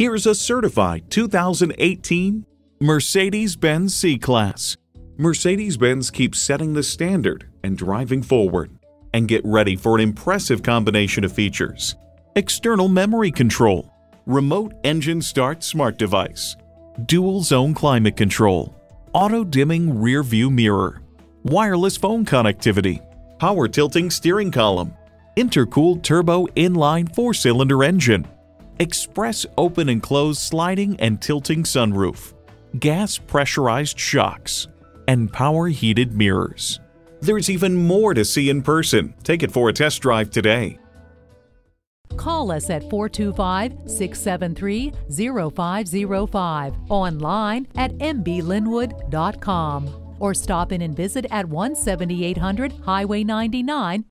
Here's a certified 2018 Mercedes-Benz C-Class. Mercedes-Benz keeps setting the standard and driving forward. And get ready for an impressive combination of features. External memory control, remote engine start smart device, dual zone climate control, auto dimming rear view mirror, wireless phone connectivity, power tilting steering column, intercooled turbo inline 4-cylinder engine, express open and close sliding and tilting sunroof, gas pressurized shocks, and power heated mirrors. There's even more to see in person. Take it for a test drive today. Call us at 425-673-0505, online at mblynwood.com, or stop in and visit at 17800 Highway 99